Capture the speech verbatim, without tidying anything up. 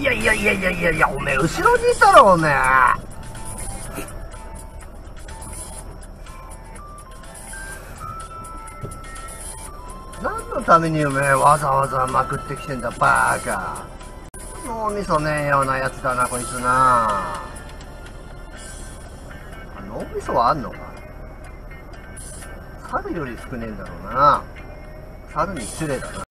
いやいやいやいやいやいや、おめえ後ろにいたろおめえ。何のためにおめえわざわざまくってきてんだバーカ。脳みそねえようなやつだなこいつな。脳みそはあんのか。猿より少ねえんだろうな。猿に失礼だな。